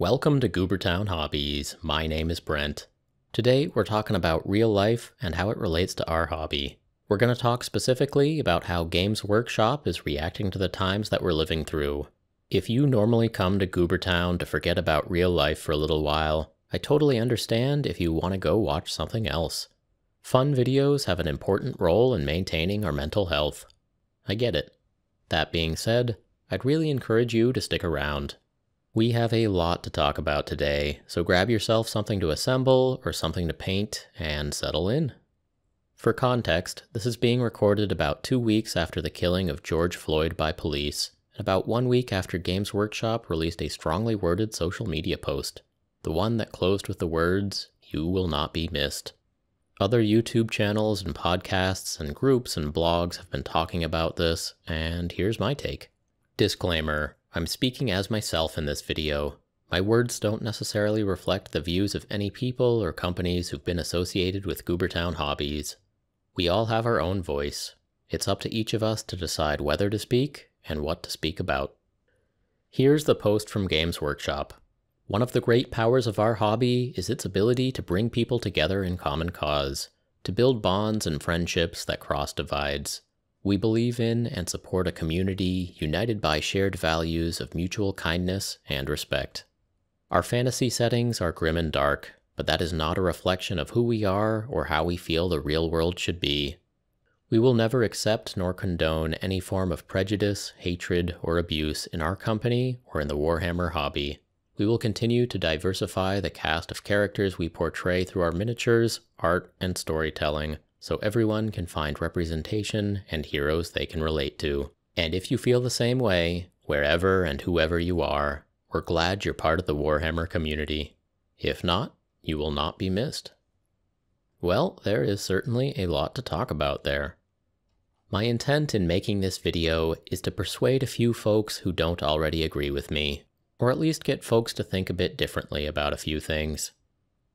Welcome to Goobertown Hobbies. My name is Brent. Today we're talking about real life and how it relates to our hobby. We're going to talk specifically about how Games Workshop is reacting to the times that we're living through. If you normally come to Goobertown to forget about real life for a little while, I totally understand if you want to go watch something else. Fun videos have an important role in maintaining our mental health. I get it. That being said, I'd really encourage you to stick around. We have a lot to talk about today, so grab yourself something to assemble or something to paint and settle in. For context, this is being recorded about 2 weeks after the killing of George Floyd by police, and about 1 week after Games Workshop released a strongly worded social media post, the one that closed with the words, "You will not be missed." Other YouTube channels and podcasts and groups and blogs have been talking about this, and here's my take. Disclaimer. I'm speaking as myself in this video. My words don't necessarily reflect the views of any people or companies who've been associated with Goobertown Hobbies. We all have our own voice. It's up to each of us to decide whether to speak and what to speak about. Here's the post from Games Workshop. One of the great powers of our hobby is its ability to bring people together in common cause, to build bonds and friendships that cross divides. We believe in and support a community united by shared values of mutual kindness and respect. Our fantasy settings are grim and dark, but that is not a reflection of who we are or how we feel the real world should be. We will never accept nor condone any form of prejudice, hatred, or abuse in our company or in the Warhammer hobby. We will continue to diversify the cast of characters we portray through our miniatures, art, and storytelling, so everyone can find representation and heroes they can relate to. And if you feel the same way, wherever and whoever you are, we're glad you're part of the Warhammer community. If not, you will not be missed. Well, there is certainly a lot to talk about there. My intent in making this video is to persuade a few folks who don't already agree with me, or at least get folks to think a bit differently about a few things.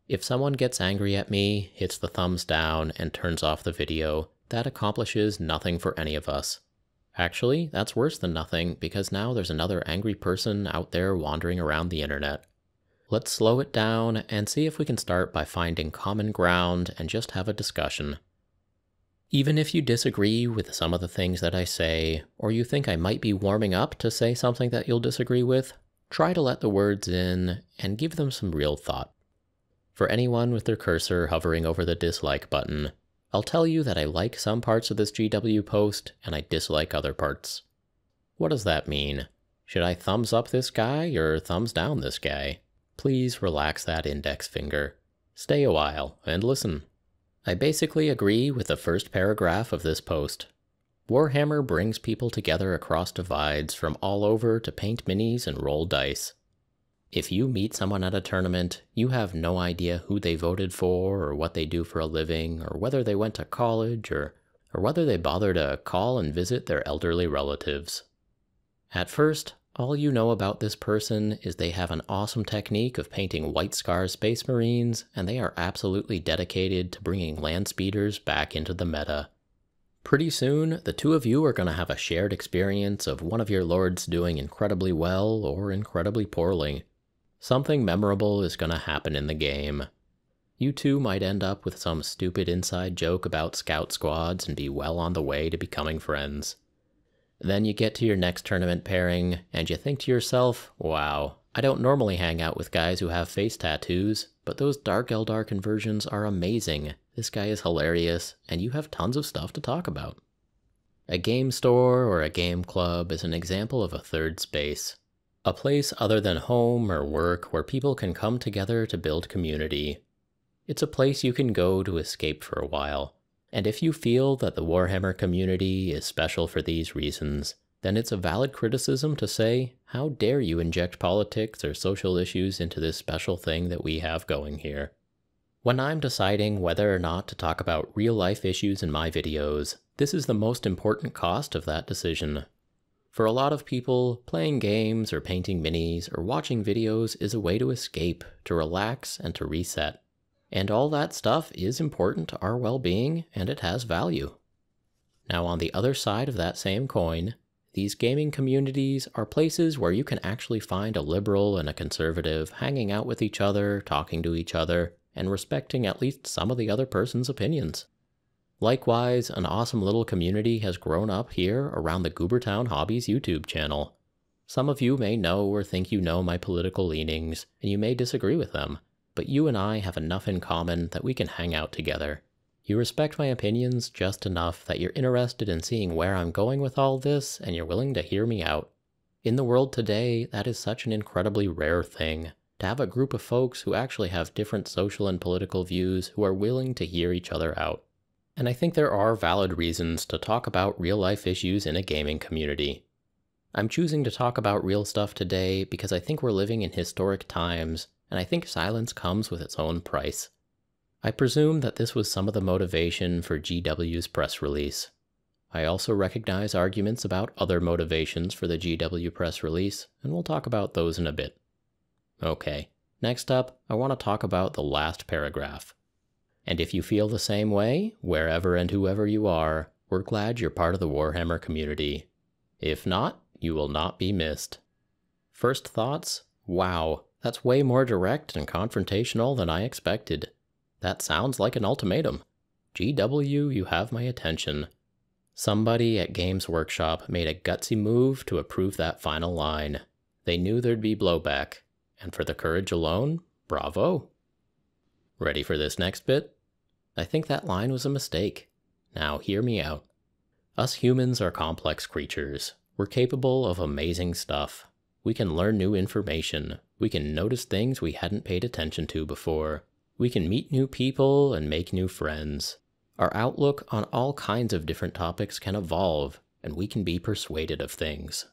If someone gets angry at me, hits the thumbs down, and turns off the video, that accomplishes nothing for any of us. Actually, that's worse than nothing, because now there's another angry person out there wandering around the internet. Let's slow it down and see if we can start by finding common ground and just have a discussion. Even if you disagree with some of the things that I say, or you think I might be warming up to say something that you'll disagree with, try to let the words in and give them some real thought. For anyone with their cursor hovering over the dislike button, I'll tell you that I like some parts of this GW post and I dislike other parts. What does that mean? Should I thumbs up this guy or thumbs down this guy? Please relax that index finger. Stay a while and listen. I basically agree with the first paragraph of this post. Warhammer brings people together across divides from all over to paint minis and roll dice. If you meet someone at a tournament, you have no idea who they voted for or what they do for a living or whether they went to college or whether they bother to call and visit their elderly relatives. At first, all you know about this person is they have an awesome technique of painting White Scar Space Marines and they are absolutely dedicated to bringing land speeders back into the meta. Pretty soon, the two of you are going to have a shared experience of one of your lords doing incredibly well or incredibly poorly. Something memorable is going to happen in the game. You two might end up with some stupid inside joke about scout squads and be well on the way to becoming friends. Then you get to your next tournament pairing, and you think to yourself, wow, I don't normally hang out with guys who have face tattoos, but those Dark Eldar conversions are amazing. This guy is hilarious, and you have tons of stuff to talk about. A game store or a game club is an example of a third space. A place other than home or work where people can come together to build community. It's a place you can go to escape for a while, and if you feel that the Warhammer community is special for these reasons, then it's a valid criticism to say, how dare you inject politics or social issues into this special thing that we have going here. When I'm deciding whether or not to talk about real-life issues in my videos, this is the most important cost of that decision. For a lot of people, playing games or painting minis or watching videos is a way to escape, to relax, and to reset. And all that stuff is important to our well-being, and it has value. Now on the other side of that same coin, These gaming communities are places where you can actually find a liberal and a conservative hanging out with each other, talking to each other, and respecting at least some of the other person's opinions. Likewise, an awesome little community has grown up here around the Goobertown Hobbies YouTube channel. Some of you may know or think you know my political leanings, and you may disagree with them, but you and I have enough in common that we can hang out together. You respect my opinions just enough that you're interested in seeing where I'm going with all this, and you're willing to hear me out. In the world today, that is such an incredibly rare thing, to have a group of folks who actually have different social and political views who are willing to hear each other out. And I think there are valid reasons to talk about real-life issues in a gaming community. I'm choosing to talk about real stuff today because I think we're living in historic times, and I think silence comes with its own price. I presume that this was some of the motivation for GW's press release. I also recognize arguments about other motivations for the GW press release, and we'll talk about those in a bit. Okay, next up, I want to talk about the last paragraph. And if you feel the same way, wherever and whoever you are, we're glad you're part of the Warhammer community. If not, you will not be missed. First thoughts? Wow, that's way more direct and confrontational than I expected. That sounds like an ultimatum. GW, you have my attention. Somebody at Games Workshop made a gutsy move to approve that final line. They knew there'd be blowback, and for the courage alone, bravo. Ready for this next bit? I think that line was a mistake. Now hear me out. Us humans are complex creatures. We're capable of amazing stuff. We can learn new information. We can notice things we hadn't paid attention to before. We can meet new people and make new friends. Our outlook on all kinds of different topics can evolve, and we can be persuaded of things.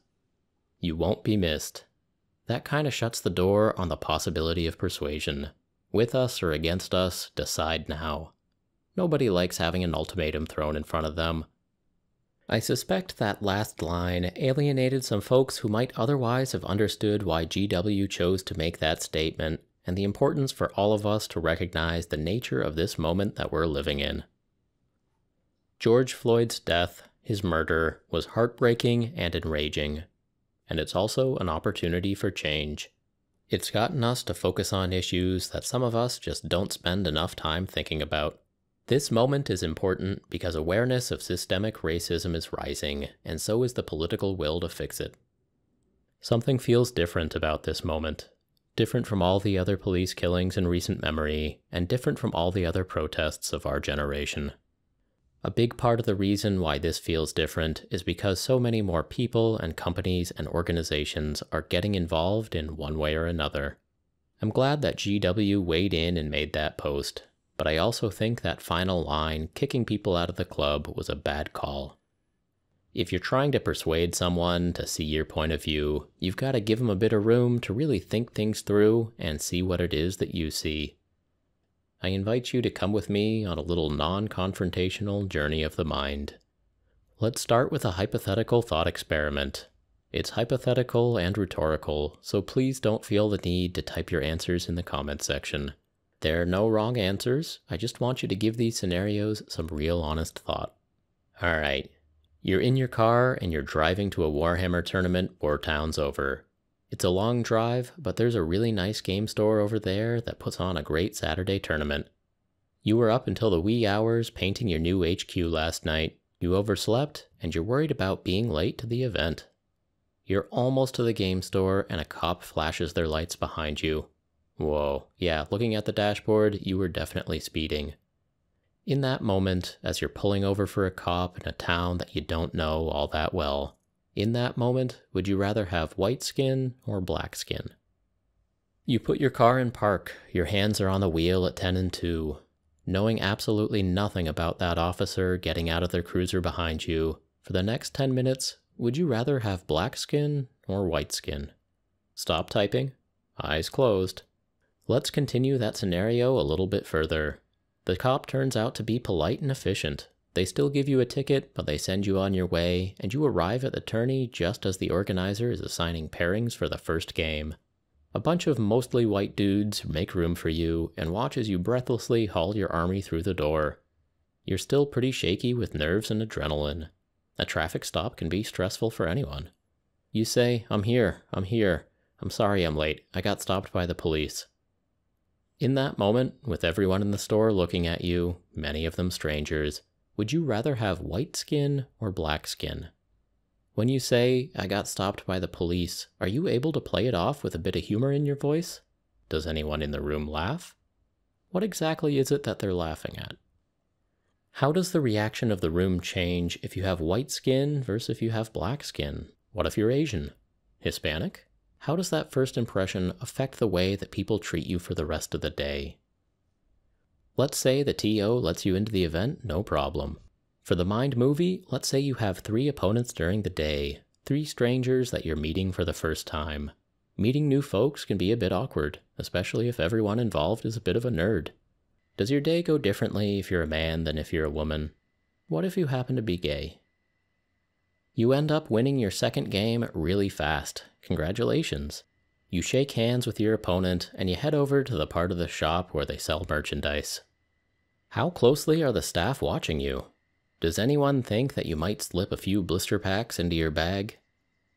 You won't be missed. That kind of shuts the door on the possibility of persuasion. With us or against us, decide now. Nobody likes having an ultimatum thrown in front of them. I suspect that last line alienated some folks who might otherwise have understood why GW chose to make that statement, and the importance for all of us to recognize the nature of this moment that we're living in. George Floyd's death, his murder, was heartbreaking and enraging. And it's also an opportunity for change. It's gotten us to focus on issues that some of us just don't spend enough time thinking about. This moment is important because awareness of systemic racism is rising, and so is the political will to fix it. Something feels different about this moment. Different from all the other police killings in recent memory, and different from all the other protests of our generation. A big part of the reason why this feels different is because so many more people and companies and organizations are getting involved in one way or another. I'm glad that GW weighed in and made that post, but I also think that final line, kicking people out of the club, was a bad call. If you're trying to persuade someone to see your point of view, you've got to give them a bit of room to really think things through and see what it is that you see. I invite you to come with me on a little non-confrontational journey of the mind. Let's start with a hypothetical thought experiment. It's hypothetical and rhetorical, so please don't feel the need to type your answers in the comment section. There are no wrong answers, I just want you to give these scenarios some real honest thought. Alright. You're in your car and you're driving to a Warhammer tournament 4 towns over. It's a long drive, but there's a really nice game store over there that puts on a great Saturday tournament. You were up until the wee hours painting your new HQ last night, you overslept, and you're worried about being late to the event. You're almost to the game store and a cop flashes their lights behind you. Whoa, yeah, looking at the dashboard, you were definitely speeding. In that moment, as you're pulling over for a cop in a town that you don't know all that well, in that moment, would you rather have white skin or black skin? You put your car in park, your hands are on the wheel at 10 and 2, knowing absolutely nothing about that officer getting out of their cruiser behind you. For the next 10 minutes, would you rather have black skin or white skin? Stop typing, eyes closed. Let's continue that scenario a little bit further. The cop turns out to be polite and efficient. They still give you a ticket, but they send you on your way, and you arrive at the tourney just as the organizer is assigning pairings for the first game. A bunch of mostly white dudes make room for you, and watch as you breathlessly haul your army through the door. You're still pretty shaky with nerves and adrenaline. A traffic stop can be stressful for anyone. You say, "I'm here, I'm here. I'm sorry I'm late. I got stopped by the police." In that moment, with everyone in the store looking at you, many of them strangers, would you rather have white skin or black skin? When you say, "I got stopped by the police," are you able to play it off with a bit of humor in your voice? Does anyone in the room laugh? What exactly is it that they're laughing at? How does the reaction of the room change if you have white skin versus if you have black skin? What if you're Asian? Hispanic? How does that first impression affect the way that people treat you for the rest of the day? Let's say the TO lets you into the event, no problem. For the Mind movie, let's say you have 3 opponents during the day, 3 strangers that you're meeting for the first time. Meeting new folks can be a bit awkward, especially if everyone involved is a bit of a nerd. Does your day go differently if you're a man than if you're a woman? What if you happen to be gay? You end up winning your second game really fast. Congratulations. You shake hands with your opponent and you head over to the part of the shop where they sell merchandise. How closely are the staff watching you? Does anyone think that you might slip a few blister packs into your bag?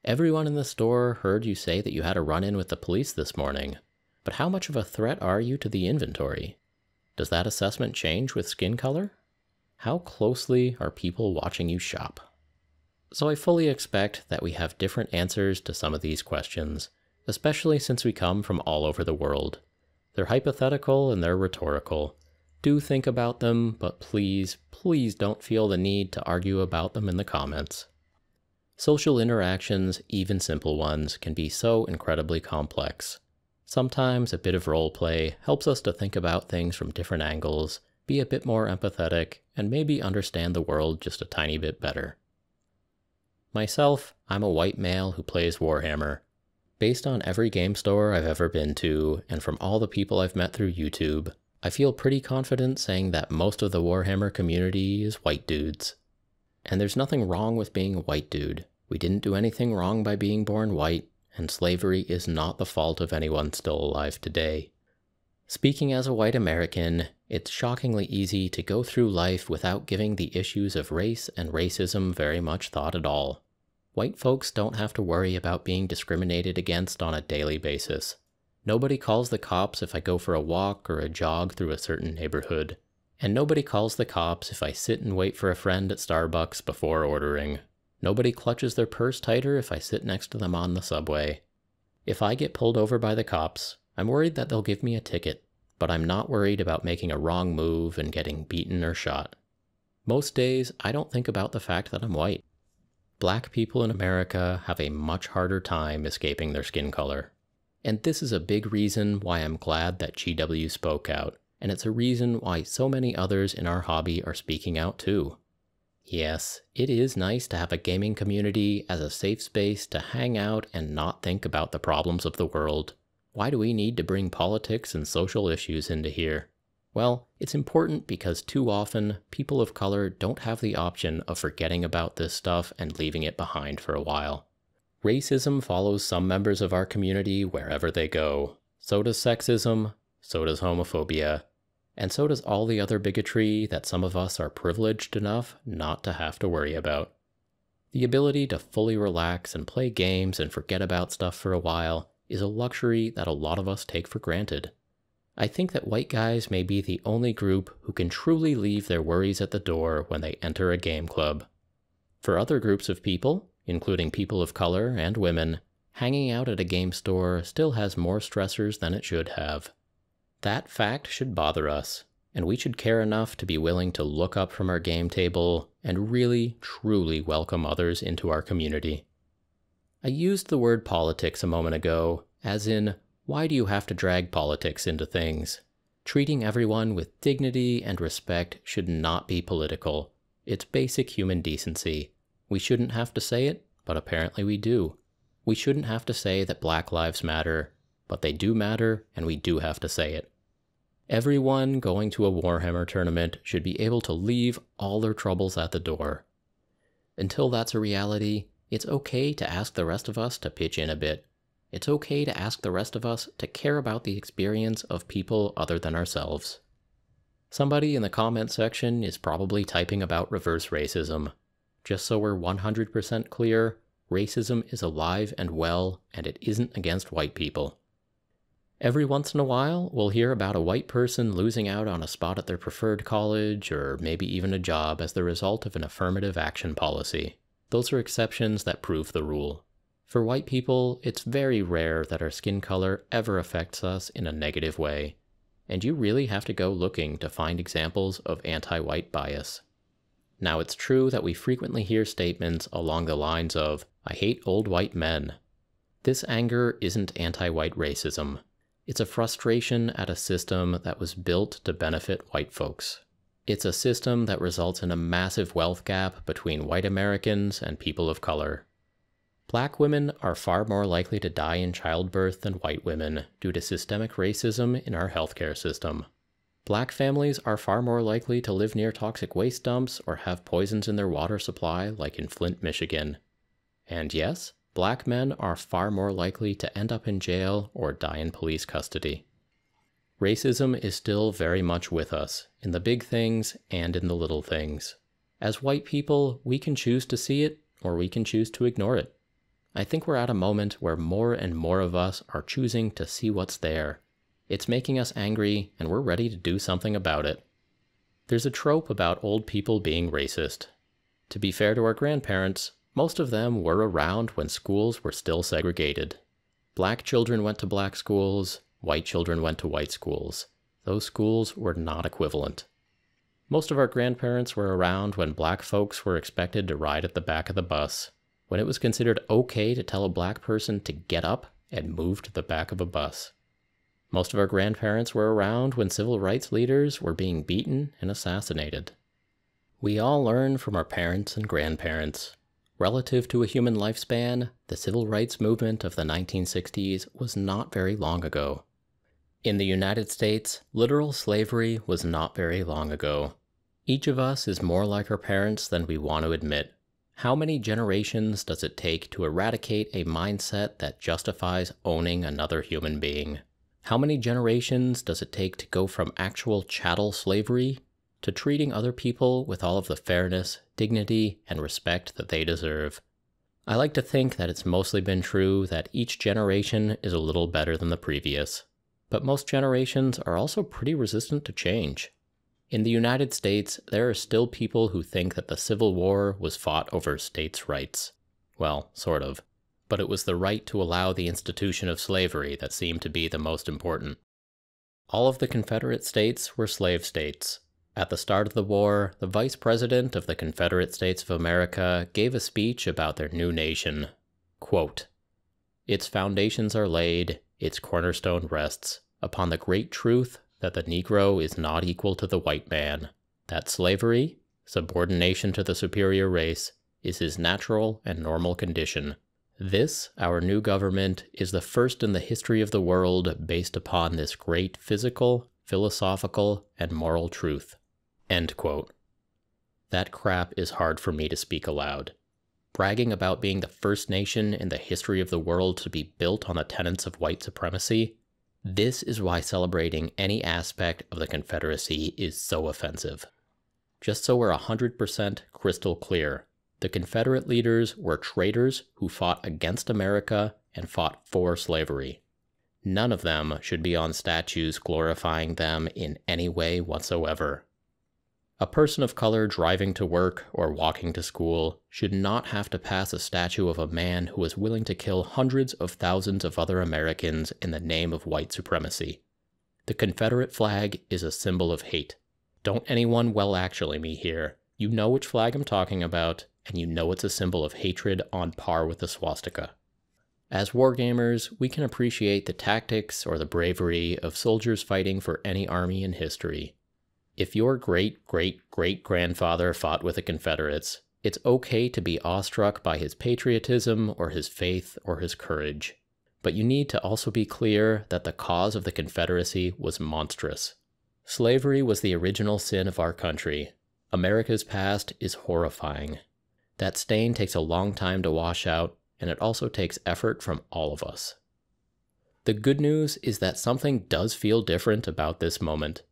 Everyone in the store heard you say that you had a run-in with the police this morning, but how much of a threat are you to the inventory? Does that assessment change with skin color? How closely are people watching you shop? So I fully expect that we have different answers to some of these questions, especially since we come from all over the world. They're hypothetical and they're rhetorical. Do think about them, but please, please don't feel the need to argue about them in the comments. Social interactions, even simple ones, can be so incredibly complex. Sometimes a bit of role play helps us to think about things from different angles, be a bit more empathetic, and maybe understand the world just a tiny bit better. Myself, I'm a white male who plays Warhammer. Based on every game store I've ever been to, and from all the people I've met through YouTube, I feel pretty confident saying that most of the Warhammer community is white dudes. And there's nothing wrong with being a white dude. We didn't do anything wrong by being born white, and slavery is not the fault of anyone still alive today. Speaking as a white American, it's shockingly easy to go through life without giving the issues of race and racism very much thought at all. White folks don't have to worry about being discriminated against on a daily basis. Nobody calls the cops if I go for a walk or a jog through a certain neighborhood. And nobody calls the cops if I sit and wait for a friend at Starbucks before ordering. Nobody clutches their purse tighter if I sit next to them on the subway. If I get pulled over by the cops, I'm worried that they'll give me a ticket, but I'm not worried about making a wrong move and getting beaten or shot. Most days, I don't think about the fact that I'm white. Black people in America have a much harder time escaping their skin color. And this is a big reason why I'm glad that GW spoke out, and it's a reason why so many others in our hobby are speaking out too. Yes, it is nice to have a gaming community as a safe space to hang out and not think about the problems of the world. Why do we need to bring politics and social issues into here? Well, it's important because too often, people of color don't have the option of forgetting about this stuff and leaving it behind for a while. Racism follows some members of our community wherever they go. So does sexism, so does homophobia, and so does all the other bigotry that some of us are privileged enough not to have to worry about. The ability to fully relax and play games and forget about stuff for a while is a luxury that a lot of us take for granted. I think that white guys may be the only group who can truly leave their worries at the door when they enter a game club. For other groups of people, including people of color and women, hanging out at a game store still has more stressors than it should have. That fact should bother us, and we should care enough to be willing to look up from our game table and really, truly welcome others into our community. I used the word politics a moment ago, as in, why do you have to drag politics into things? Treating everyone with dignity and respect should not be political. It's basic human decency. We shouldn't have to say it, but apparently we do. We shouldn't have to say that Black Lives Matter, but they do matter, and we do have to say it. Everyone going to a Warhammer tournament should be able to leave all their troubles at the door. Until that's a reality, it's okay to ask the rest of us to pitch in a bit. It's okay to ask the rest of us to care about the experience of people other than ourselves. Somebody in the comment section is probably typing about reverse racism. Just so we're 100% clear, racism is alive and well, and it isn't against white people. Every once in a while, we'll hear about a white person losing out on a spot at their preferred college, or maybe even a job, as the result of an affirmative action policy. Those are exceptions that prove the rule. For white people, it's very rare that our skin color ever affects us in a negative way, and you really have to go looking to find examples of anti-white bias. Now, it's true that we frequently hear statements along the lines of, "I hate old white men." This anger isn't anti-white racism. It's a frustration at a system that was built to benefit white folks. It's a system that results in a massive wealth gap between white Americans and people of color. Black women are far more likely to die in childbirth than white women due to systemic racism in our healthcare system. Black families are far more likely to live near toxic waste dumps or have poisons in their water supply, like in Flint, Michigan. And yes, black men are far more likely to end up in jail or die in police custody. Racism is still very much with us, in the big things and in the little things. As white people, we can choose to see it, or we can choose to ignore it. I think we're at a moment where more and more of us are choosing to see what's there. It's making us angry, and we're ready to do something about it. There's a trope about old people being racist. To be fair to our grandparents, most of them were around when schools were still segregated. Black children went to black schools, white children went to white schools. Those schools were not equivalent. Most of our grandparents were around when black folks were expected to ride at the back of the bus, when it was considered okay to tell a black person to get up and move to the back of a bus. Most of our grandparents were around when civil rights leaders were being beaten and assassinated. We all learn from our parents and grandparents. Relative to a human lifespan, the civil rights movement of the 1960s was not very long ago. In the United States, literal slavery was not very long ago. Each of us is more like our parents than we want to admit. How many generations does it take to eradicate a mindset that justifies owning another human being? How many generations does it take to go from actual chattel slavery to treating other people with all of the fairness, dignity, and respect that they deserve? I like to think that it's mostly been true that each generation is a little better than the previous, but most generations are also pretty resistant to change. In the United States, there are still people who think that the Civil War was fought over states' rights. Well, sort of. But it was the right to allow the institution of slavery that seemed to be the most important. All of the Confederate states were slave states. At the start of the war, the Vice President of the Confederate States of America gave a speech about their new nation. Quote, "Its foundations are laid, its cornerstone rests, upon the great truth that the Negro is not equal to the white man, that slavery, subordination to the superior race, is his natural and normal condition. This, our new government, is the first in the history of the world based upon this great physical, philosophical, and moral truth." End quote. That crap is hard for me to speak aloud. Bragging about being the first nation in the history of the world to be built on the tenets of white supremacy, this is why celebrating any aspect of the Confederacy is so offensive. Just so we're 100% crystal clear, the Confederate leaders were traitors who fought against America and fought for slavery. None of them should be on statues glorifying them in any way whatsoever. A person of color driving to work or walking to school should not have to pass a statue of a man who was willing to kill hundreds of thousands of other Americans in the name of white supremacy. The Confederate flag is a symbol of hate. Don't anyone well actually me here. You know which flag I'm talking about, and you know it's a symbol of hatred on par with the swastika. As wargamers, we can appreciate the tactics or the bravery of soldiers fighting for any army in history. If your great-great-great-grandfather fought with the Confederates, it's okay to be awestruck by his patriotism or his faith or his courage. But you need to also be clear that the cause of the Confederacy was monstrous. Slavery was the original sin of our country. America's past is horrifying. That stain takes a long time to wash out, and it also takes effort from all of us. The good news is that something does feel different about this moment.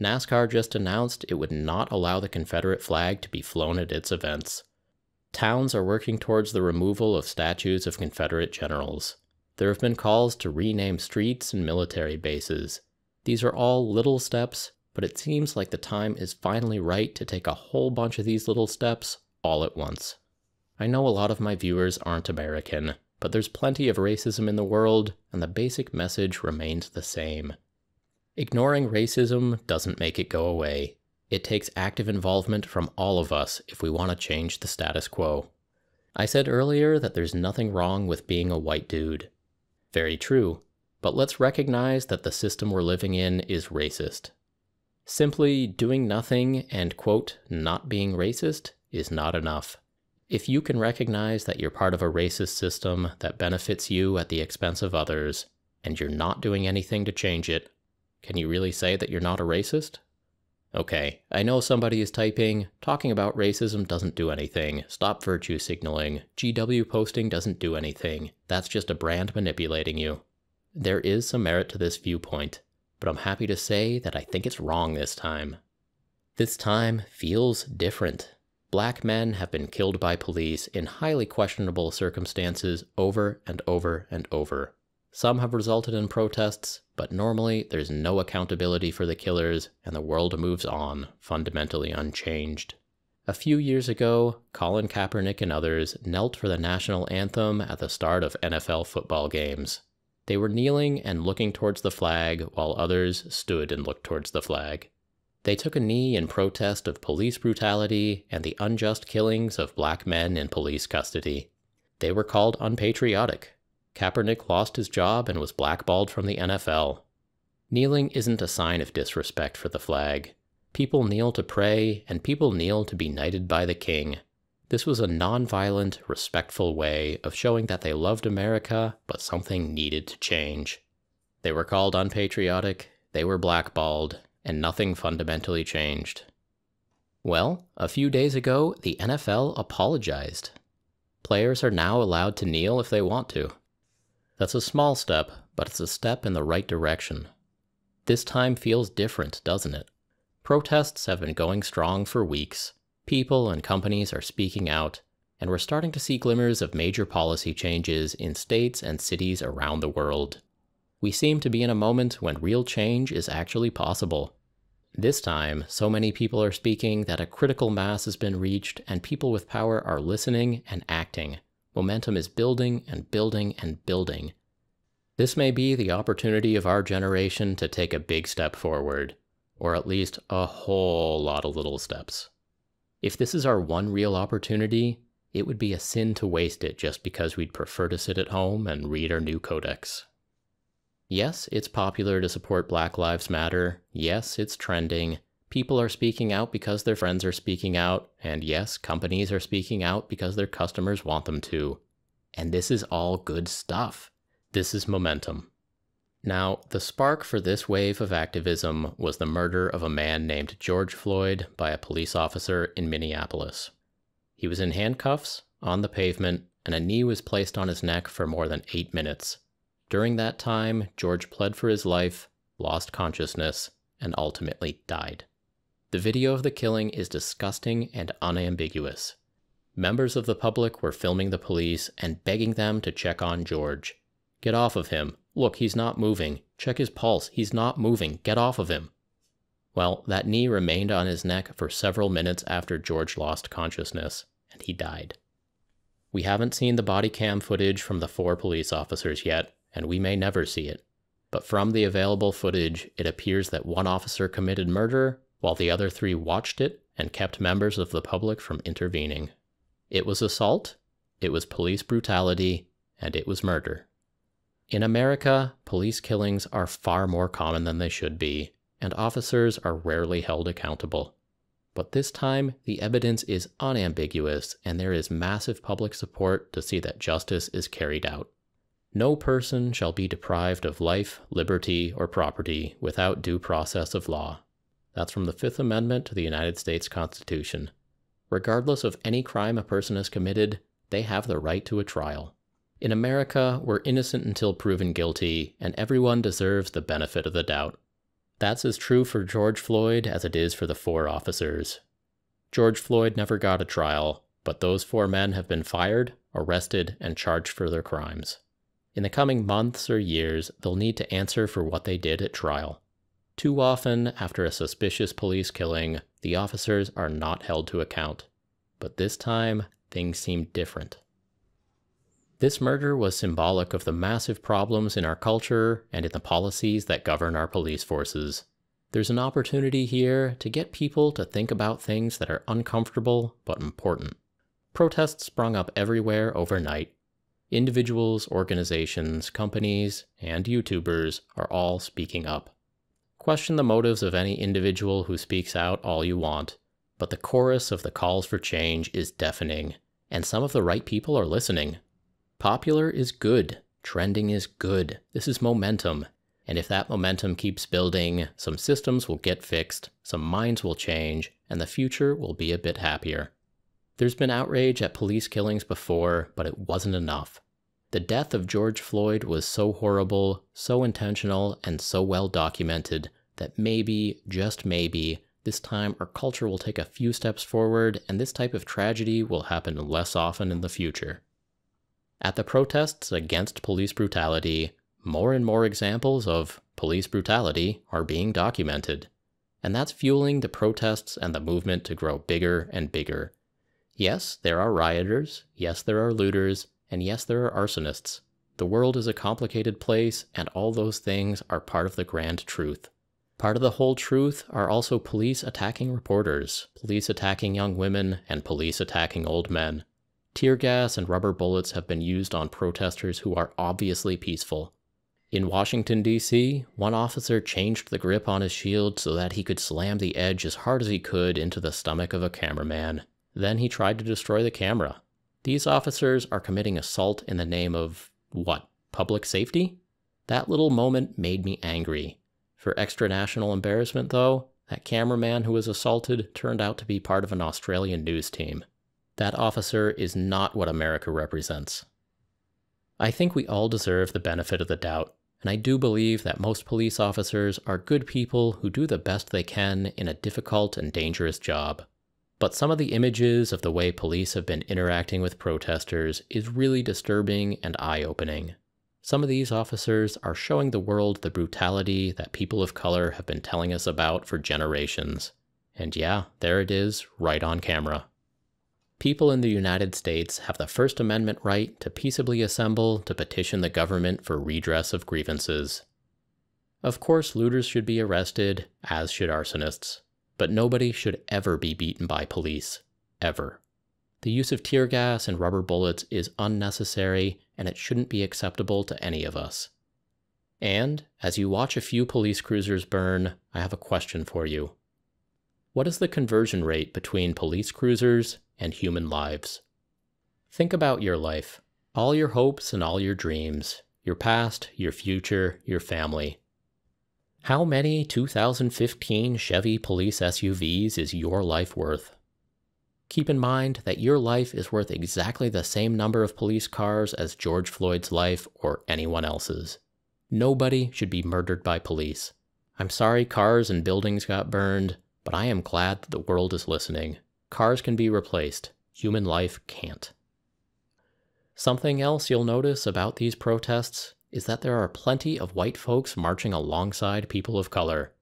NASCAR just announced it would not allow the Confederate flag to be flown at its events. Towns are working towards the removal of statues of Confederate generals. There have been calls to rename streets and military bases. These are all little steps, but it seems like the time is finally right to take a whole bunch of these little steps all at once. I know a lot of my viewers aren't American, but there's plenty of racism in the world, and the basic message remains the same. Ignoring racism doesn't make it go away. It takes active involvement from all of us if we want to change the status quo. I said earlier that there's nothing wrong with being a white dude. Very true, but let's recognize that the system we're living in is racist. Simply doing nothing and, quote, not being racist is not enough. If you can recognize that you're part of a racist system that benefits you at the expense of others, and you're not doing anything to change it, can you really say that you're not a racist? Okay, I know somebody is typing, talking about racism doesn't do anything, stop virtue signaling, GW posting doesn't do anything, that's just a brand manipulating you. There is some merit to this viewpoint, but I'm happy to say that I think it's wrong this time. This time feels different. Black men have been killed by police in highly questionable circumstances over and over and over. Some have resulted in protests, but normally there's no accountability for the killers, and the world moves on, fundamentally unchanged. A few years ago, Colin Kaepernick and others knelt for the national anthem at the start of NFL football games. They were kneeling and looking towards the flag, while others stood and looked towards the flag. They took a knee in protest of police brutality and the unjust killings of black men in police custody. They were called unpatriotic. Kaepernick lost his job and was blackballed from the NFL. Kneeling isn't a sign of disrespect for the flag. People kneel to pray, and people kneel to be knighted by the king. This was a non-violent, respectful way of showing that they loved America, but something needed to change. They were called unpatriotic, they were blackballed, and nothing fundamentally changed. Well, a few days ago, the NFL apologized. Players are now allowed to kneel if they want to. That's a small step, but it's a step in the right direction. This time feels different, doesn't it? Protests have been going strong for weeks. People and companies are speaking out, and we're starting to see glimmers of major policy changes in states and cities around the world. We seem to be in a moment when real change is actually possible. This time, so many people are speaking that a critical mass has been reached, and people with power are listening and acting. Momentum is building and building and building. This may be the opportunity of our generation to take a big step forward, or at least a whole lot of little steps. If this is our one real opportunity, it would be a sin to waste it just because we'd prefer to sit at home and read our new codex. Yes, it's popular to support Black Lives Matter. Yes, it's trending. People are speaking out because their friends are speaking out, and yes, companies are speaking out because their customers want them to. And this is all good stuff. This is momentum. Now, the spark for this wave of activism was the murder of a man named George Floyd by a police officer in Minneapolis. He was in handcuffs, on the pavement, and a knee was placed on his neck for more than 8 minutes. During that time, George pled for his life, lost consciousness, and ultimately died. The video of the killing is disgusting and unambiguous. Members of the public were filming the police and begging them to check on George. Get off of him. Look, he's not moving. Check his pulse. He's not moving. Get off of him. Well, that knee remained on his neck for several minutes after George lost consciousness, and he died. We haven't seen the body cam footage from the 4 police officers yet, and we may never see it. But from the available footage, it appears that one officer committed murder, while the other 3 watched it and kept members of the public from intervening. It was assault, it was police brutality, and it was murder. In America, police killings are far more common than they should be, and officers are rarely held accountable. But this time, the evidence is unambiguous, and there is massive public support to see that justice is carried out. No person shall be deprived of life, liberty, or property without due process of law. That's from the 5th Amendment to the United States Constitution. Regardless of any crime a person has committed, they have the right to a trial. In America, we're innocent until proven guilty, and everyone deserves the benefit of the doubt. That's as true for George Floyd as it is for the 4 officers. George Floyd never got a trial, but those four men have been fired, arrested, and charged for their crimes. In the coming months or years, they'll need to answer for what they did at trial. Too often, after a suspicious police killing, the officers are not held to account. But this time, things seem different. This murder was symbolic of the massive problems in our culture and in the policies that govern our police forces. There's an opportunity here to get people to think about things that are uncomfortable but important. Protests sprung up everywhere overnight. Individuals, organizations, companies, and YouTubers are all speaking up. Question the motives of any individual who speaks out all you want, but the chorus of the calls for change is deafening, and some of the right people are listening. Popular is good. Trending is good. This is momentum. And if that momentum keeps building, some systems will get fixed, some minds will change, and the future will be a bit happier. There's been outrage at police killings before, but it wasn't enough. The death of George Floyd was so horrible, so intentional, and so well documented that maybe, just maybe, this time our culture will take a few steps forward and this type of tragedy will happen less often in the future. At the protests against police brutality, more and more examples of police brutality are being documented, and that's fueling the protests and the movement to grow bigger and bigger. Yes, there are rioters, yes, there are looters, and yes, there are arsonists. The world is a complicated place, and all those things are part of the grand truth. Part of the whole truth are also police attacking reporters, police attacking young women, and police attacking old men. Tear gas and rubber bullets have been used on protesters who are obviously peaceful. In Washington, D.C., one officer changed the grip on his shield so that he could slam the edge as hard as he could into the stomach of a cameraman. Then he tried to destroy the camera. These officers are committing assault in the name of, what, public safety? That little moment made me angry. For extra national embarrassment, though, that cameraman who was assaulted turned out to be part of an Australian news team. That officer is not what America represents. I think we all deserve the benefit of the doubt, and I do believe that most police officers are good people who do the best they can in a difficult and dangerous job. But some of the images of the way police have been interacting with protesters is really disturbing and eye-opening. Some of these officers are showing the world the brutality that people of color have been telling us about for generations. And yeah, there it is, right on camera. People in the United States have the First Amendment right to peaceably assemble to petition the government for redress of grievances. Of course, looters should be arrested, as should arsonists, but nobody should ever be beaten by police. Ever. The use of tear gas and rubber bullets is unnecessary, and it shouldn't be acceptable to any of us. And, as you watch a few police cruisers burn, I have a question for you. What is the conversion rate between police cruisers and human lives? Think about your life, all your hopes and all your dreams, your past, your future, your family. How many 2015 Chevy police SUVs is your life worth? Keep in mind that your life is worth exactly the same number of police cars as George Floyd's life or anyone else's. Nobody should be murdered by police. I'm sorry cars and buildings got burned, but I am glad that the world is listening. Cars can be replaced. Human life can't. Something else you'll notice about these protests is that there are plenty of white folks marching alongside people of color.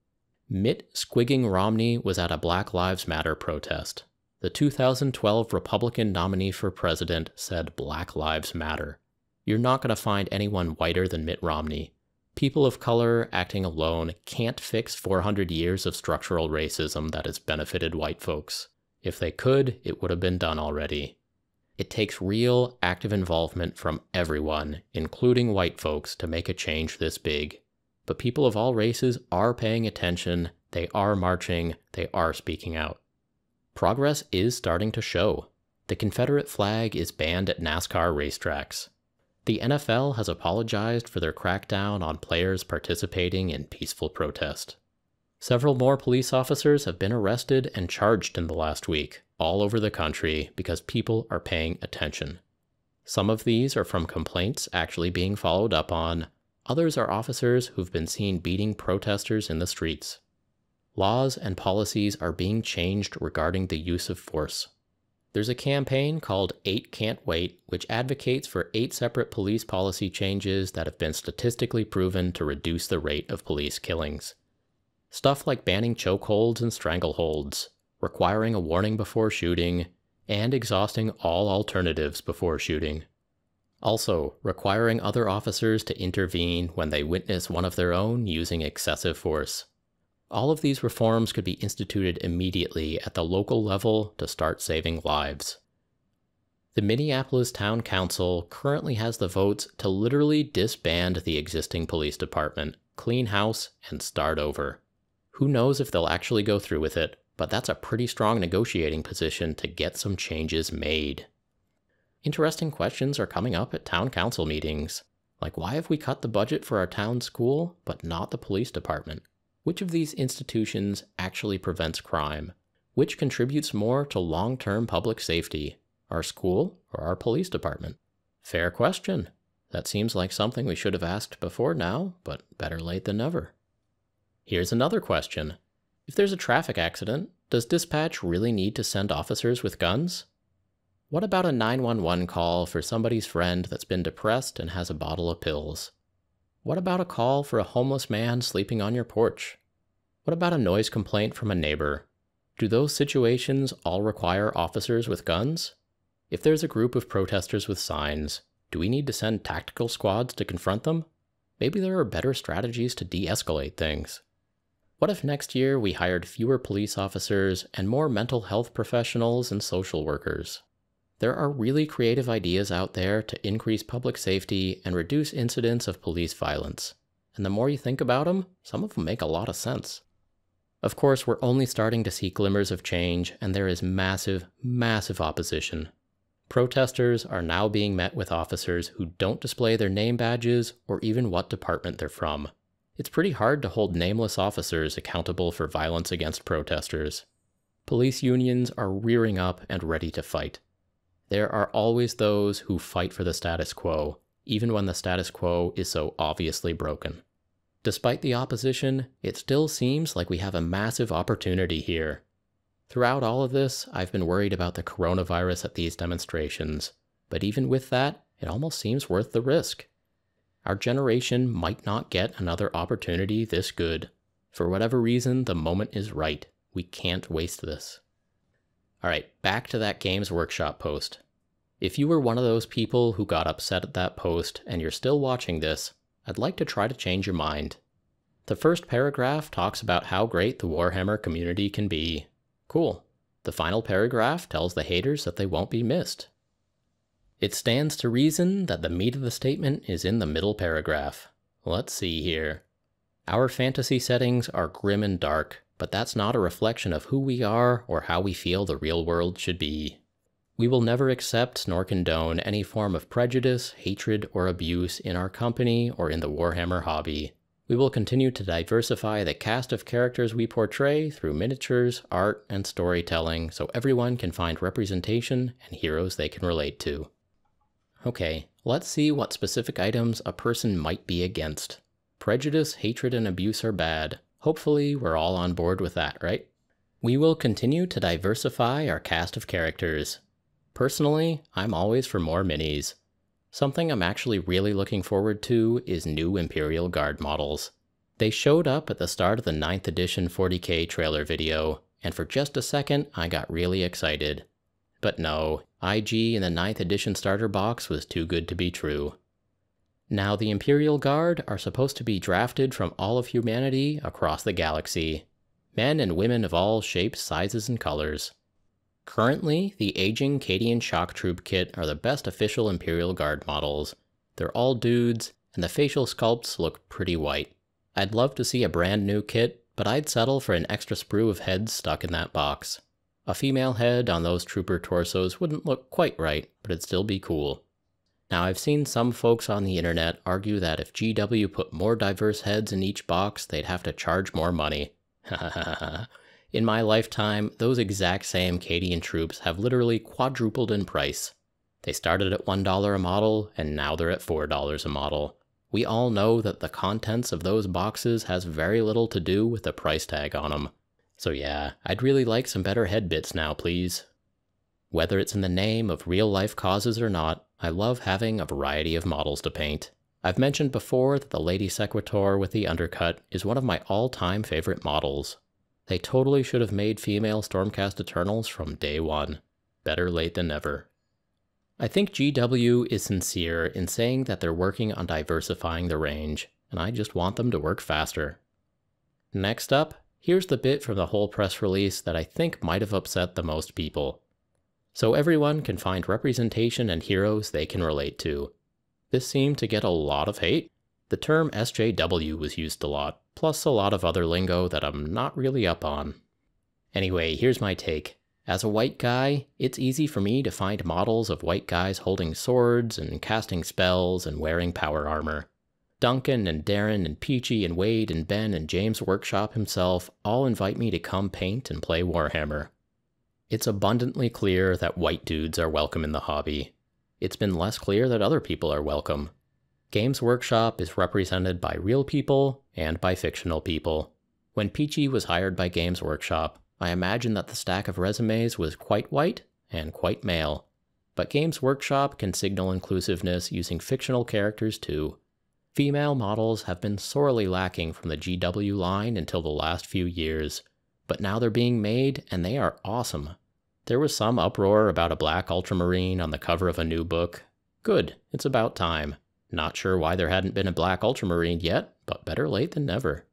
Mitt "Squigging" Romney was at a Black Lives Matter protest. The 2012 Republican nominee for president said Black Lives Matter. You're not going to find anyone whiter than Mitt Romney. People of color acting alone can't fix 400 years of structural racism that has benefited white folks. If they could, it would have been done already. It takes real, active involvement from everyone, including white folks, to make a change this big. But people of all races are paying attention, they are marching, they are speaking out. Progress is starting to show. The Confederate flag is banned at NASCAR racetracks. The NFL has apologized for their crackdown on players participating in peaceful protest. Several more police officers have been arrested and charged in the last week, all over the country, because people are paying attention. Some of these are from complaints actually being followed up on. Others are officers who've been seen beating protesters in the streets. Laws and policies are being changed regarding the use of force. There's a campaign called 8 Can't Wait, which advocates for 8 separate police policy changes that have been statistically proven to reduce the rate of police killings. Stuff like banning chokeholds and strangleholds, requiring a warning before shooting, and exhausting all alternatives before shooting. Also, requiring other officers to intervene when they witness one of their own using excessive force. All of these reforms could be instituted immediately at the local level to start saving lives. The Minneapolis Town Council currently has the votes to literally disband the existing police department, clean house, and start over. Who knows if they'll actually go through with it, but that's a pretty strong negotiating position to get some changes made. Interesting questions are coming up at town council meetings, like why have we cut the budget for our town school but not the police department? Which of these institutions actually prevents crime? Which contributes more to long-term public safety? Our school or our police department? Fair question. That seems like something we should have asked before now, but better late than never. Here's another question. If there's a traffic accident, does dispatch really need to send officers with guns? What about a 911 call for somebody's friend that's been depressed and has a bottle of pills? What about a call for a homeless man sleeping on your porch? What about a noise complaint from a neighbor? Do those situations all require officers with guns? If there's a group of protesters with signs, do we need to send tactical squads to confront them? Maybe there are better strategies to de-escalate things. What if next year we hired fewer police officers and more mental health professionals and social workers? There are really creative ideas out there to increase public safety and reduce incidents of police violence. And the more you think about them, some of them make a lot of sense. Of course, we're only starting to see glimmers of change, and there is massive, massive opposition. Protesters are now being met with officers who don't display their name badges or even what department they're from. It's pretty hard to hold nameless officers accountable for violence against protesters. Police unions are rearing up and ready to fight. There are always those who fight for the status quo, even when the status quo is so obviously broken. Despite the opposition, it still seems like we have a massive opportunity here. Throughout all of this, I've been worried about the coronavirus at these demonstrations, but even with that, it almost seems worth the risk. Our generation might not get another opportunity this good. For whatever reason, the moment is right. We can't waste this. Alright, back to that Games Workshop post. If you were one of those people who got upset at that post and you're still watching this, I'd like to try to change your mind. The first paragraph talks about how great the Warhammer community can be. Cool. The final paragraph tells the haters that they won't be missed. It stands to reason that the meat of the statement is in the middle paragraph. Let's see here. Our fantasy settings are grim and dark, but that's not a reflection of who we are or how we feel the real world should be. We will never accept nor condone any form of prejudice, hatred, or abuse in our company or in the Warhammer hobby. We will continue to diversify the cast of characters we portray through miniatures, art, and storytelling so everyone can find representation and heroes they can relate to. Okay, let's see what specific items a person might be against. Prejudice, hatred, and abuse are bad. Hopefully, we're all on board with that, right? We will continue to diversify our cast of characters. Personally, I'm always for more minis. Something I'm actually really looking forward to is new Imperial Guard models. They showed up at the start of the 9th edition 40k trailer video, and for just a second, I got really excited. But no, IG in the 9th edition starter box was too good to be true. Now, the Imperial Guard are supposed to be drafted from all of humanity across the galaxy. Men and women of all shapes, sizes, and colors. Currently, the aging Cadian Shock Troop kit are the best official Imperial Guard models. They're all dudes, and the facial sculpts look pretty white. I'd love to see a brand new kit, but I'd settle for an extra sprue of heads stuck in that box. A female head on those trooper torsos wouldn't look quite right, but it'd still be cool. Now, I've seen some folks on the internet argue that if GW put more diverse heads in each box, they'd have to charge more money. In my lifetime, those exact same Cadian troops have literally quadrupled in price. They started at $1 a model, and now they're at $4 a model. We all know that the contents of those boxes has very little to do with the price tag on them. So yeah, I'd really like some better head bits now, please. Whether it's in the name of real-life causes or not, I love having a variety of models to paint. I've mentioned before that the Lady Sequitur with the undercut is one of my all-time favorite models. They totally should have made female Stormcast Eternals from day one. Better late than never. I think GW is sincere in saying that they're working on diversifying the range, and I just want them to work faster. Next up, here's the bit from the whole press release that I think might have upset the most people. So everyone can find representation and heroes they can relate to. This seemed to get a lot of hate. The term SJW was used a lot, plus a lot of other lingo that I'm not really up on. Anyway, here's my take. As a white guy, it's easy for me to find models of white guys holding swords and casting spells and wearing power armor. Duncan and Darren and Peachy and Wade and Ben and Games Workshop himself all invite me to come paint and play Warhammer. It's abundantly clear that white dudes are welcome in the hobby. It's been less clear that other people are welcome. Games Workshop is represented by real people and by fictional people. When Peachy was hired by Games Workshop, I imagine that the stack of resumes was quite white and quite male. But Games Workshop can signal inclusiveness using fictional characters too. Female models have been sorely lacking from the GW line until the last few years, but now they're being made and they are awesome. There was some uproar about a black Ultramarine on the cover of a new book. Good, it's about time. Not sure why there hadn't been a black Ultramarine yet, but better late than never.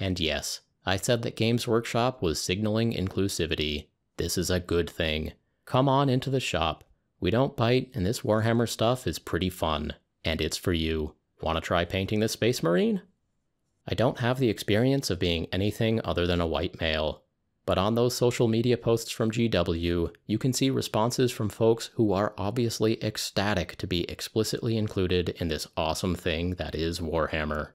And yes, I said that Games Workshop was signaling inclusivity. This is a good thing. Come on into the shop. We don't bite, and this Warhammer stuff is pretty fun. And it's for you. Wanna try painting this Space Marine? I don't have the experience of being anything other than a white male. But on those social media posts from GW, you can see responses from folks who are obviously ecstatic to be explicitly included in this awesome thing that is Warhammer.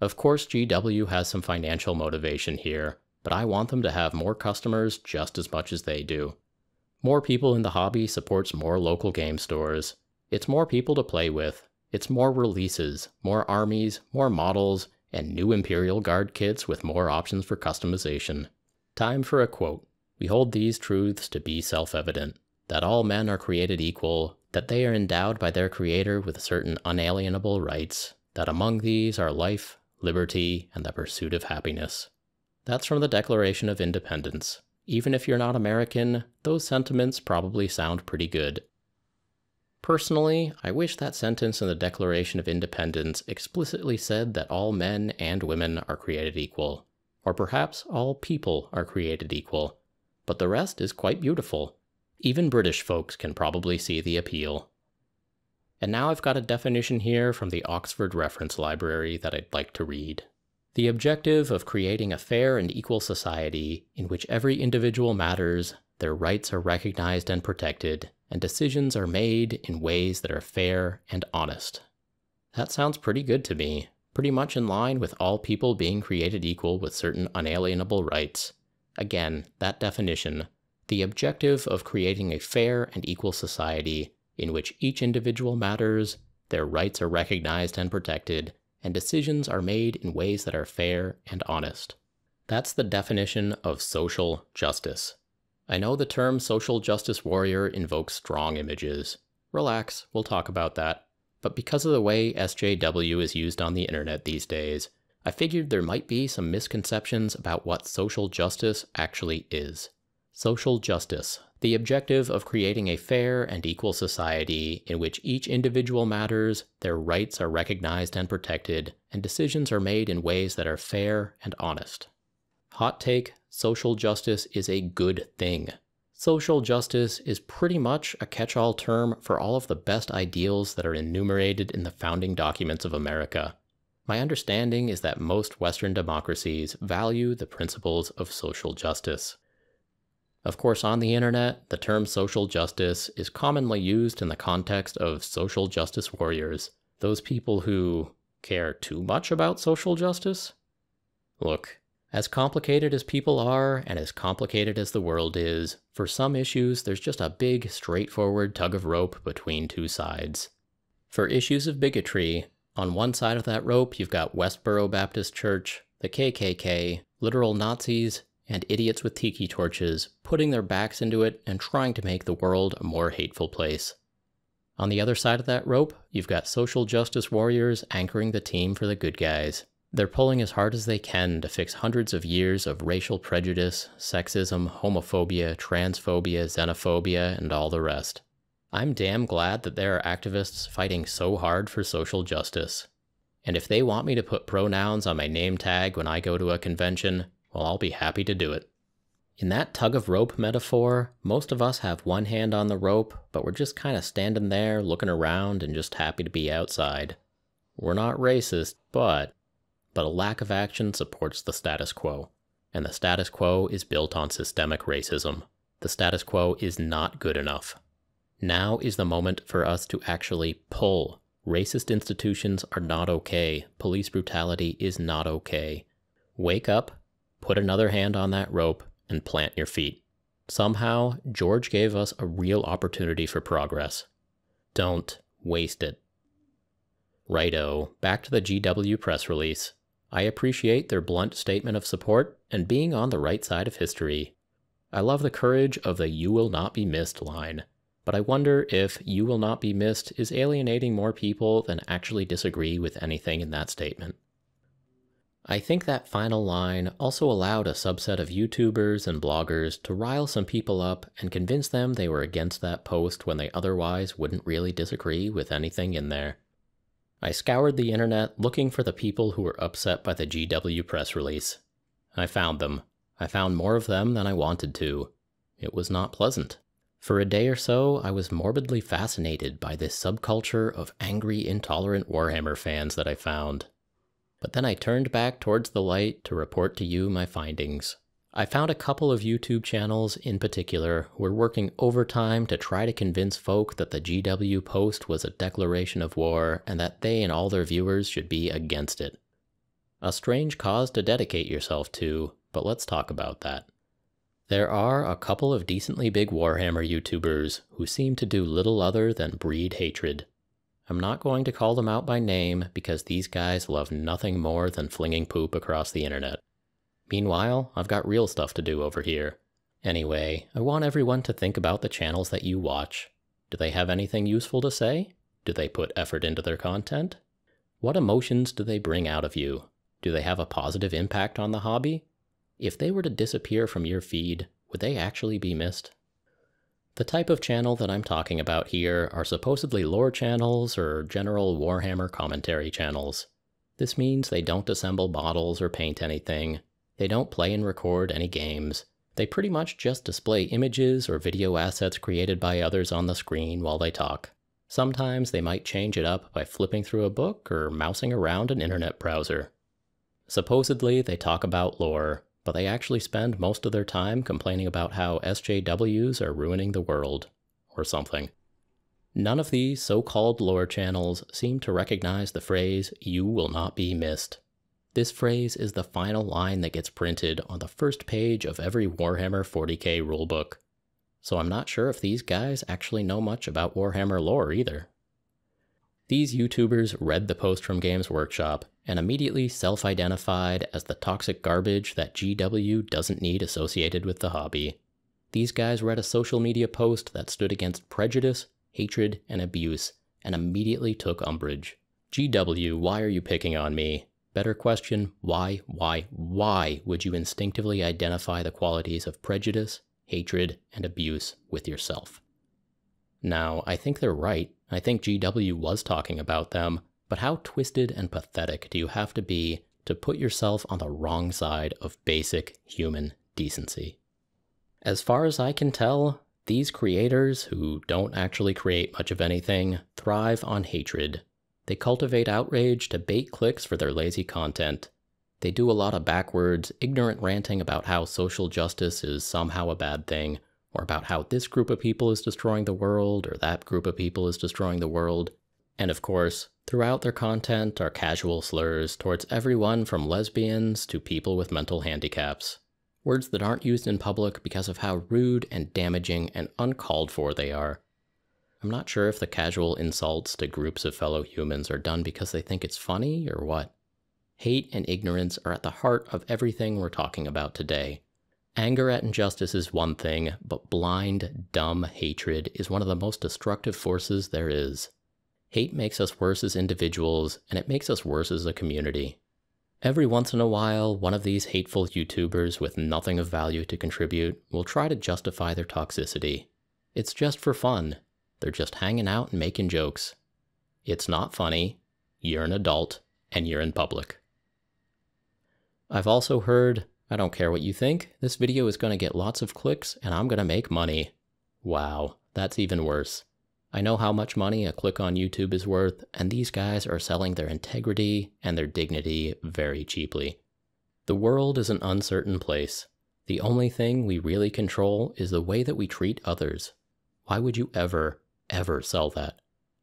Of course, GW has some financial motivation here, but I want them to have more customers just as much as they do. More people in the hobby supports more local game stores. It's more people to play with. It's more releases, more armies, more models, and new Imperial Guard kits with more options for customization. Time for a quote. We hold these truths to be self-evident, that all men are created equal, that they are endowed by their creator with certain unalienable rights, that among these are life, liberty, and the pursuit of happiness. That's from the Declaration of Independence. Even if you're not American, those sentiments probably sound pretty good. Personally, I wish that sentence in the Declaration of Independence explicitly said that all men and women are created equal. Or perhaps all people are created equal, but the rest is quite beautiful. Even British folks can probably see the appeal. And now I've got a definition here from the Oxford Reference Library that I'd like to read. The objective of creating a fair and equal society in which every individual matters, their rights are recognized and protected, and decisions are made in ways that are fair and honest. That sounds pretty good to me. Pretty much in line with all people being created equal with certain unalienable rights. Again, that definition, the objective of creating a fair and equal society in which each individual matters, their rights are recognized and protected, and decisions are made in ways that are fair and honest. That's the definition of social justice. I know the term social justice warrior invokes strong images. Relax, we'll talk about that. But because of the way SJW is used on the internet these days, I figured there might be some misconceptions about what social justice actually is. Social justice, the objective of creating a fair and equal society in which each individual matters, their rights are recognized and protected, and decisions are made in ways that are fair and honest. Hot take, social justice is a good thing. Social justice is pretty much a catch-all term for all of the best ideals that are enumerated in the founding documents of America. My understanding is that most Western democracies value the principles of social justice. Of course, on the internet, the term social justice is commonly used in the context of social justice warriors, those people who care too much about social justice. Look. As complicated as people are, and as complicated as the world is, for some issues there's just a big, straightforward tug of rope between two sides. For issues of bigotry, on one side of that rope you've got Westboro Baptist Church, the KKK, literal Nazis, and idiots with tiki torches, putting their backs into it and trying to make the world a more hateful place. On the other side of that rope, you've got social justice warriors anchoring the team for the good guys. They're pulling as hard as they can to fix hundreds of years of racial prejudice, sexism, homophobia, transphobia, xenophobia, and all the rest. I'm damn glad that there are activists fighting so hard for social justice. And if they want me to put pronouns on my name tag when I go to a convention, well, I'll be happy to do it. In that tug-of-rope metaphor, most of us have one hand on the rope, but we're just kind of standing there, looking around, and just happy to be outside. We're not racist, but a lack of action supports the status quo. And the status quo is built on systemic racism. The status quo is not good enough. Now is the moment for us to actually pull. Racist institutions are not okay. Police brutality is not okay. Wake up, put another hand on that rope, and plant your feet. Somehow, George gave us a real opportunity for progress. Don't waste it. Righto, back to the GW press release. I appreciate their blunt statement of support and being on the right side of history. I love the courage of the "you will not be missed" line. But I wonder if "you will not be missed" is alienating more people than actually disagree with anything in that statement. I think that final line also allowed a subset of YouTubers and bloggers to rile some people up and convince them they were against that post when they otherwise wouldn't really disagree with anything in there. I scoured the internet looking for the people who were upset by the GW press release. I found them. I found more of them than I wanted to. It was not pleasant. For a day or so, I was morbidly fascinated by this subculture of angry, intolerant Warhammer fans that I found. But then I turned back towards the light to report to you my findings. I found a couple of YouTube channels in particular who were working overtime to try to convince folk that the GW post was a declaration of war and that they and all their viewers should be against it. A strange cause to dedicate yourself to, but let's talk about that. There are a couple of decently big Warhammer YouTubers who seem to do little other than breed hatred. I'm not going to call them out by name because these guys love nothing more than flinging poop across the internet. Meanwhile, I've got real stuff to do over here. Anyway, I want everyone to think about the channels that you watch. Do they have anything useful to say? Do they put effort into their content? What emotions do they bring out of you? Do they have a positive impact on the hobby? If they were to disappear from your feed, would they actually be missed? The type of channel that I'm talking about here are supposedly lore channels or general Warhammer commentary channels. This means they don't assemble models or paint anything. They don't play and record any games. They pretty much just display images or video assets created by others on the screen while they talk. Sometimes they might change it up by flipping through a book or mousing around an internet browser. Supposedly they talk about lore, but they actually spend most of their time complaining about how SJWs are ruining the world, or something. None of these so-called lore channels seem to recognize the phrase, "you will not be missed." This phrase is the final line that gets printed on the first page of every Warhammer 40k rulebook. So I'm not sure if these guys actually know much about Warhammer lore either. These YouTubers read the post from Games Workshop and immediately self-identified as the toxic garbage that GW doesn't need associated with the hobby. These guys read a social media post that stood against prejudice, hatred, and abuse, and immediately took umbrage. GW, why are you picking on me? Better question, why would you instinctively identify the qualities of prejudice, hatred, and abuse with yourself? Now, I think they're right. I think GW was talking about them, but how twisted and pathetic do you have to be to put yourself on the wrong side of basic human decency? As far as I can tell, these creators, who don't actually create much of anything, thrive on hatred. They cultivate outrage to bait clicks for their lazy content. They do a lot of backwards, ignorant ranting about how social justice is somehow a bad thing, or about how this group of people is destroying the world, or that group of people is destroying the world. And of course, throughout their content are casual slurs towards everyone from lesbians to people with mental handicaps. Words that aren't used in public because of how rude and damaging and uncalled for they are. I'm not sure if the casual insults to groups of fellow humans are done because they think it's funny or what. Hate and ignorance are at the heart of everything we're talking about today. Anger at injustice is one thing, but blind, dumb hatred is one of the most destructive forces there is. Hate makes us worse as individuals, and it makes us worse as a community. Every once in a while, one of these hateful YouTubers with nothing of value to contribute will try to justify their toxicity. It's just for fun. They're just hanging out and making jokes. It's not funny. You're an adult, and you're in public. I've also heard, I don't care what you think, this video is going to get lots of clicks and I'm going to make money. Wow, that's even worse. I know how much money a click on YouTube is worth, and these guys are selling their integrity and their dignity very cheaply. The world is an uncertain place. The only thing we really control is the way that we treat others. Why would you ever, ever sell that?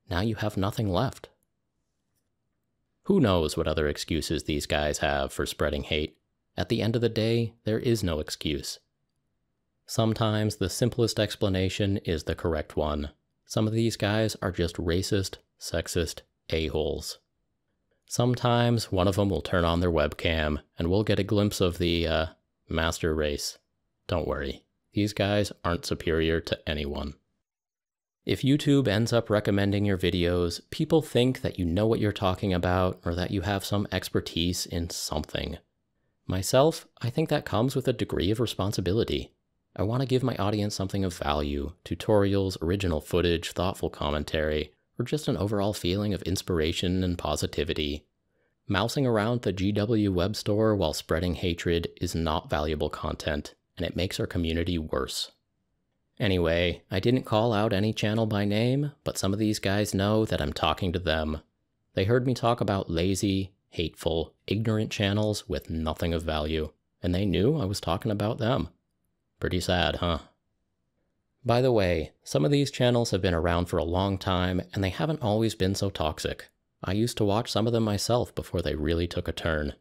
Now you have nothing left. Who knows what other excuses these guys have for spreading hate? At the end of the day, there is no excuse. Sometimes the simplest explanation is the correct one. Some of these guys are just racist, sexist a-holes. Sometimes one of them will turn on their webcam and we'll get a glimpse of the, master race. Don't worry, these guys aren't superior to anyone. If YouTube ends up recommending your videos, people think that you know what you're talking about or that you have some expertise in something. Myself, I think that comes with a degree of responsibility. I want to give my audience something of value, tutorials, original footage, thoughtful commentary, or just an overall feeling of inspiration and positivity. Mousing around the GW web store while spreading hatred is not valuable content, and it makes our community worse. Anyway, I didn't call out any channel by name, but some of these guys know that I'm talking to them. They heard me talk about lazy, hateful, ignorant channels with nothing of value, and they knew I was talking about them. Pretty sad, huh? By the way, some of these channels have been around for a long time, and they haven't always been so toxic. I used to watch some of them myself before they really took a turn.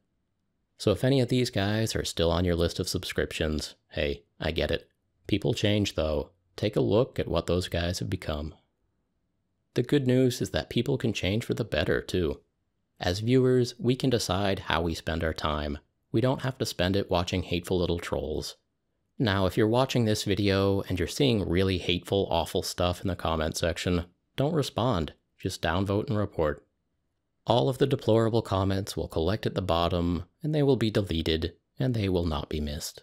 So if any of these guys are still on your list of subscriptions, hey, I get it. People change though. Take a look at what those guys have become. The good news is that people can change for the better too. As viewers, we can decide how we spend our time. We don't have to spend it watching hateful little trolls. Now, if you're watching this video and you're seeing really hateful, awful stuff in the comment section, don't respond, just downvote and report. All of the deplorable comments will collect at the bottom, and they will be deleted, and they will not be missed.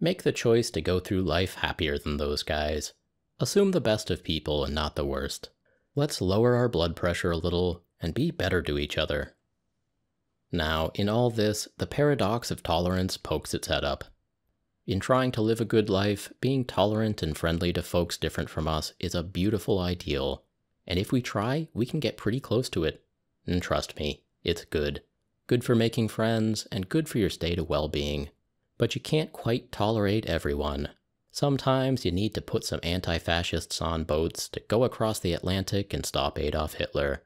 Make the choice to go through life happier than those guys. Assume the best of people and not the worst. Let's lower our blood pressure a little and be better to each other. Now, in all this, the paradox of tolerance pokes its head up. In trying to live a good life, being tolerant and friendly to folks different from us is a beautiful ideal, and if we try, we can get pretty close to it. And trust me, it's good. Good for making friends, and good for your state of well-being. But you can't quite tolerate everyone. Sometimes you need to put some anti-fascists on boats to go across the Atlantic and stop Adolf Hitler.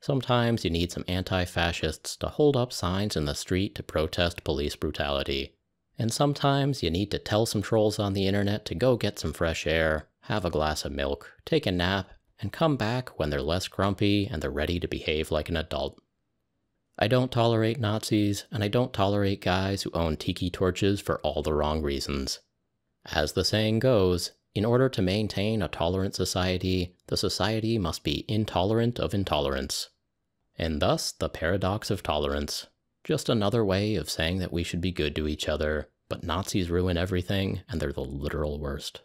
Sometimes you need some anti-fascists to hold up signs in the street to protest police brutality. And sometimes you need to tell some trolls on the internet to go get some fresh air, have a glass of milk, take a nap, and come back when they're less grumpy and they're ready to behave like an adult. I don't tolerate Nazis, and I don't tolerate guys who own tiki torches for all the wrong reasons. As the saying goes, in order to maintain a tolerant society, the society must be intolerant of intolerance. And thus, the paradox of tolerance. Just another way of saying that we should be good to each other, but Nazis ruin everything, and they're the literal worst.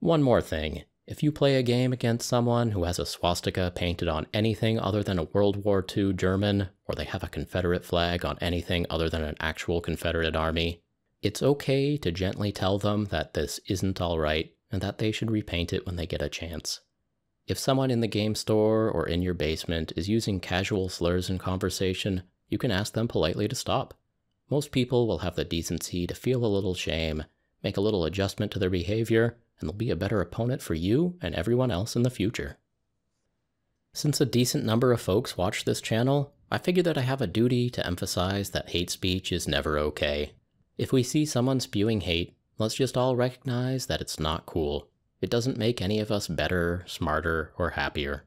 One more thing. If you play a game against someone who has a swastika painted on anything other than a World War II German, or they have a Confederate flag on anything other than an actual Confederate army, it's okay to gently tell them that this isn't alright, and that they should repaint it when they get a chance. If someone in the game store or in your basement is using casual slurs in conversation, you can ask them politely to stop. Most people will have the decency to feel a little shame, make a little adjustment to their behavior, and they'll be a better opponent for you and everyone else in the future. Since a decent number of folks watch this channel, I figured that I have a duty to emphasize that hate speech is never okay. If we see someone spewing hate, let's just all recognize that it's not cool. It doesn't make any of us better, smarter, or happier.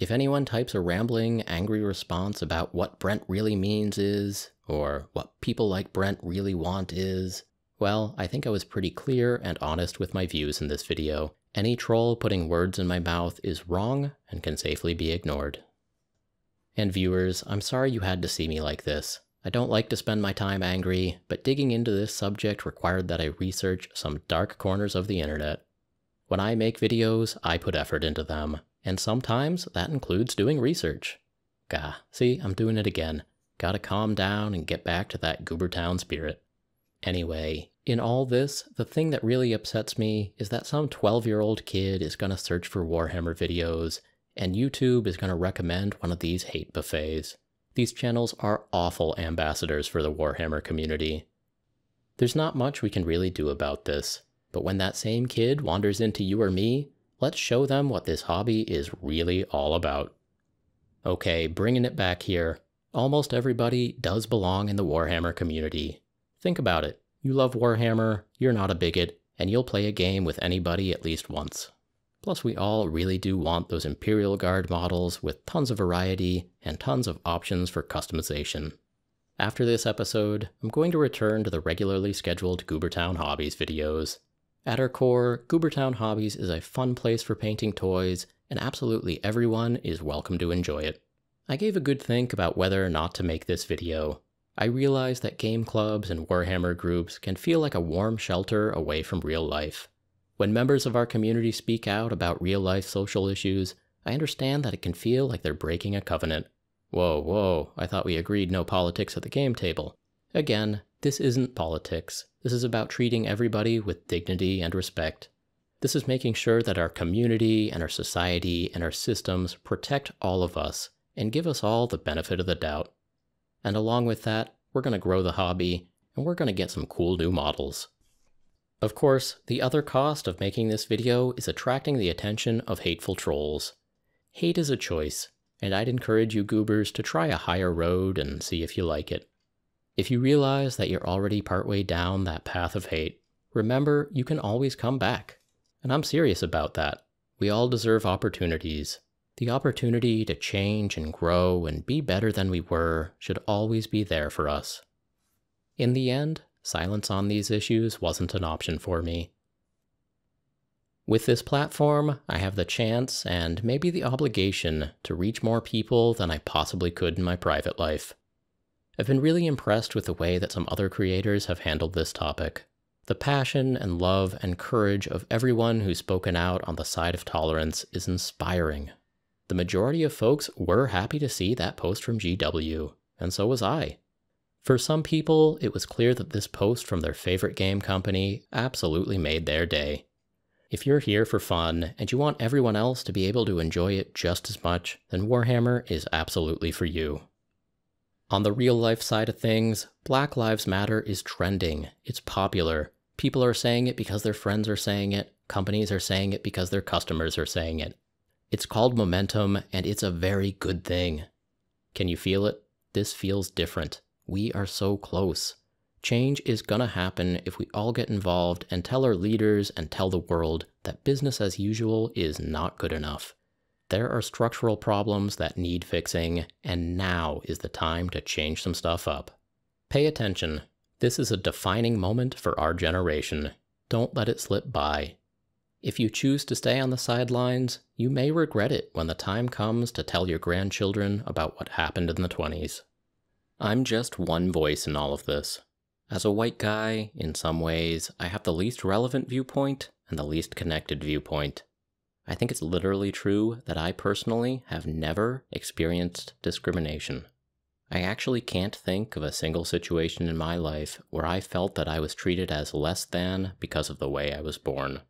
If anyone types a rambling, angry response about what Brent really means is, or what people like Brent really want is, Well, I think I was pretty clear and honest with my views in this video. Any troll putting words in my mouth is wrong and can safely be ignored. And viewers, I'm sorry you had to see me like this. I don't like to spend my time angry, but digging into this subject required that I research some dark corners of the internet. When I make videos, I put effort into them, and sometimes that includes doing research. Gah, see, I'm doing it again. Gotta calm down and get back to that Goobertown spirit. Anyway, in all this, the thing that really upsets me is that some 12-year-old kid is gonna search for Warhammer videos, and YouTube is gonna recommend one of these hate buffets. These channels are awful ambassadors for the Warhammer community. There's not much we can really do about this, but when that same kid wanders into you or me, let's show them what this hobby is really all about. Okay, bringing it back here. Almost everybody does belong in the Warhammer community. Think about it. You love Warhammer, you're not a bigot, and you'll play a game with anybody at least once. Plus, we all really do want those Imperial Guard models with tons of variety and tons of options for customization. After this episode, I'm going to return to the regularly scheduled Goobertown Hobbies videos. At our core, Goobertown Hobbies is a fun place for painting toys, and absolutely everyone is welcome to enjoy it. I gave a good think about whether or not to make this video. I realized that game clubs and Warhammer groups can feel like a warm shelter away from real life. When members of our community speak out about real-life social issues, I understand that it can feel like they're breaking a covenant. Whoa, I thought we agreed no politics at the game table. Again, this isn't politics. This is about treating everybody with dignity and respect. This is making sure that our community and our society and our systems protect all of us, and give us all the benefit of the doubt. And along with that, we're going to grow the hobby, and we're going to get some cool new models. Of course, the other cost of making this video is attracting the attention of hateful trolls. Hate is a choice, and I'd encourage you goobers to try a higher road and see if you like it. If you realize that you're already partway down that path of hate, remember you can always come back. And I'm serious about that. We all deserve opportunities. The opportunity to change and grow and be better than we were should always be there for us. In the end, silence on these issues wasn't an option for me. With this platform, I have the chance and maybe the obligation to reach more people than I possibly could in my private life. I've been really impressed with the way that some other creators have handled this topic. The passion and love and courage of everyone who's spoken out on the side of tolerance is inspiring. The majority of folks were happy to see that post from GW, and so was I. For some people, it was clear that this post from their favorite game company absolutely made their day. If you're here for fun, and you want everyone else to be able to enjoy it just as much, then Warhammer is absolutely for you. On the real-life side of things, Black Lives Matter is trending. It's popular. People are saying it because their friends are saying it, companies are saying it because their customers are saying it. It's called momentum, and it's a very good thing. Can you feel it? This feels different. We are so close. Change is gonna happen if we all get involved and tell our leaders and tell the world that business as usual is not good enough. There are structural problems that need fixing, and now is the time to change some stuff up. Pay attention. This is a defining moment for our generation. Don't let it slip by. If you choose to stay on the sidelines, you may regret it when the time comes to tell your grandchildren about what happened in the 20s. I'm just one voice in all of this. As a white guy, in some ways, I have the least relevant viewpoint and the least connected viewpoint. I think it's literally true that I personally have never experienced discrimination. I actually can't think of a single situation in my life where I felt that I was treated as less than because of the way I was born.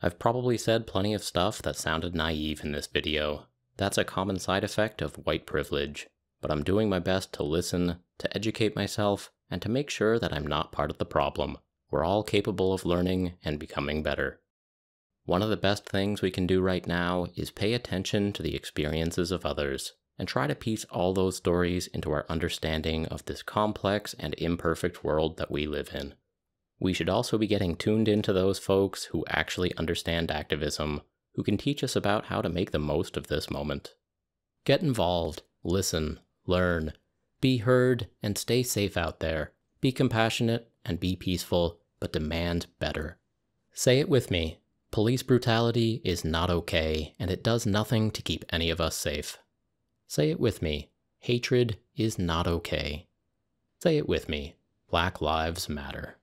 I've probably said plenty of stuff that sounded naive in this video. That's a common side effect of white privilege, but I'm doing my best to listen, to educate myself, and to make sure that I'm not part of the problem. We're all capable of learning and becoming better. One of the best things we can do right now is pay attention to the experiences of others, and try to piece all those stories into our understanding of this complex and imperfect world that we live in. We should also be getting tuned into those folks who actually understand activism, who can teach us about how to make the most of this moment. Get involved, listen, learn, be heard, and stay safe out there. Be compassionate and be peaceful, but demand better. Say it with me. Police brutality is not okay, and it does nothing to keep any of us safe. Say it with me. Hatred is not okay. Say it with me. Black Lives Matter.